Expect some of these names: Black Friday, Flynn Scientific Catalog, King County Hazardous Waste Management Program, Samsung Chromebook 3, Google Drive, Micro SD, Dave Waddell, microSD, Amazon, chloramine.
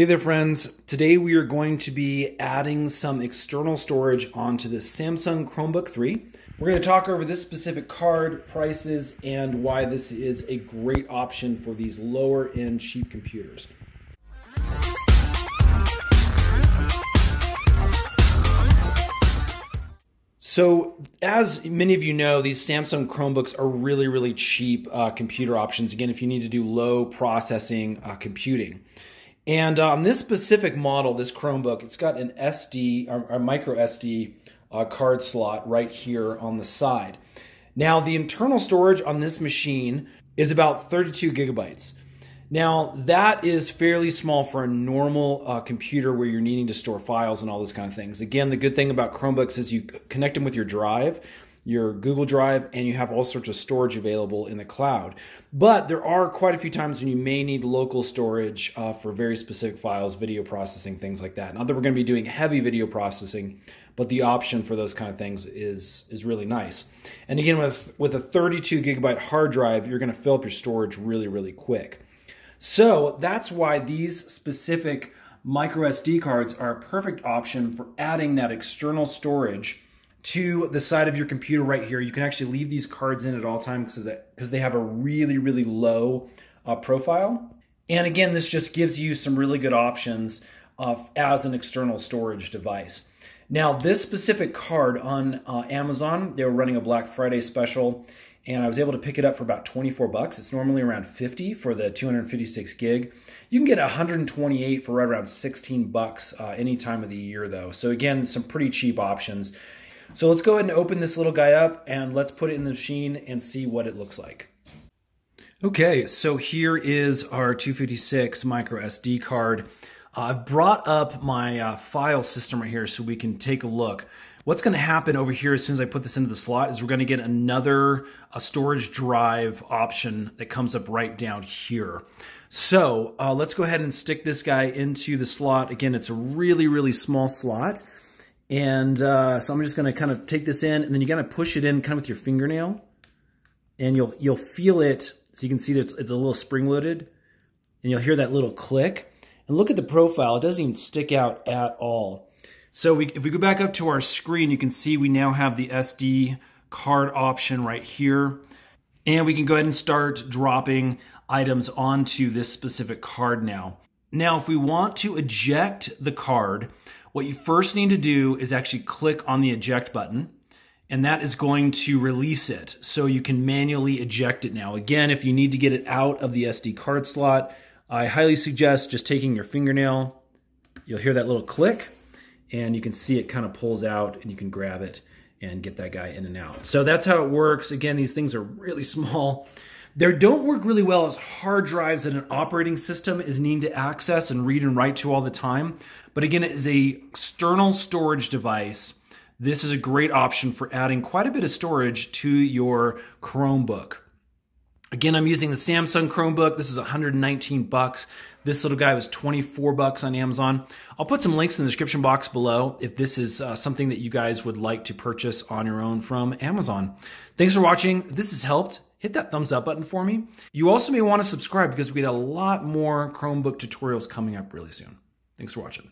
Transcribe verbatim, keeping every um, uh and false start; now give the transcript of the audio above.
Hey there friends, today we are going to be adding some external storage onto the Samsung Chromebook three. We're going to talk over this specific card, prices, and why this is a great option for these lower end cheap computers. So as many of you know, these Samsung Chromebooks are really, really cheap uh, computer options. Again, if you need to do low processing uh, computing. And on um, this specific model, this Chromebook, it's got an S D, or, or micro S D uh, card slot right here on the side. Now, the internal storage on this machine is about thirty-two gigabytes. Now, that is fairly small for a normal uh, computer where you're needing to store files and all those kind of things. Again, the good thing about Chromebooks is you connect them with your drive, your Google Drive, and you have all sorts of storage available in the cloud. But there are quite a few times when you may need local storage uh, for very specific files, video processing, things like that. Not that we're going to be doing heavy video processing, but the option for those kind of things is, is really nice. And again, with, with a thirty-two gigabyte hard drive, you're going to fill up your storage really, really quick. So that's why these specific micro S D cards are a perfect option for adding that external storage to the side of your computer right here. You can actually leave these cards in at all times because they have a really, really low uh, profile. And again, this just gives you some really good options uh, as an external storage device. Now, this specific card on uh, Amazon, they were running a Black Friday special, and I was able to pick it up for about twenty-four bucks. It's normally around fifty for the two hundred fifty-six gig. You can get one hundred twenty-eight for right around sixteen bucks uh, any time of the year though. So again, some pretty cheap options. So let's go ahead and open this little guy up and let's put it in the machine and see what it looks like. Okay, so here is our two fifty-six micro S D card. Uh, I've brought up my uh, file system right here so we can take a look. What's gonna happen over here as soon as I put this into the slot is we're gonna get another a storage drive option that comes up right down here. So uh, let's go ahead and stick this guy into the slot. Again, it's a really, really small slot. And uh, so I'm just gonna kind of take this in, and then you gotta push it in kind of with your fingernail, and you'll you'll feel it. So you can see that it's, it's a little spring-loaded, and you'll hear that little click. And look at the profile, it doesn't even stick out at all. So we, if we go back up to our screen, you can see we now have the S D card option right here. And we can go ahead and start dropping items onto this specific card now. Now, if we want to eject the card, what you first need to do is actually click on the eject button, and that is going to release it so you can manually eject it now. Again, if you need to get it out of the S D card slot, I highly suggest just taking your fingernail. You'll hear that little click, and you can see it kind of pulls out, and you can grab it and get that guy in and out. So that's how it works. Again, these things are really small. They don't work really well as hard drives that an operating system is needing to access and read and write to all the time. But again, as an external storage device, this is a great option for adding quite a bit of storage to your Chromebook. Again, I'm using the Samsung Chromebook. This is one hundred nineteen bucks. This little guy was twenty-four bucks on Amazon. I'll put some links in the description box below if this is uh, something that you guys would like to purchase on your own from Amazon. Thanks for watching. If this has helped, hit that thumbs up button for me. You also may want to subscribe because we get a lot more Chromebook tutorials coming up really soon. Thanks for watching.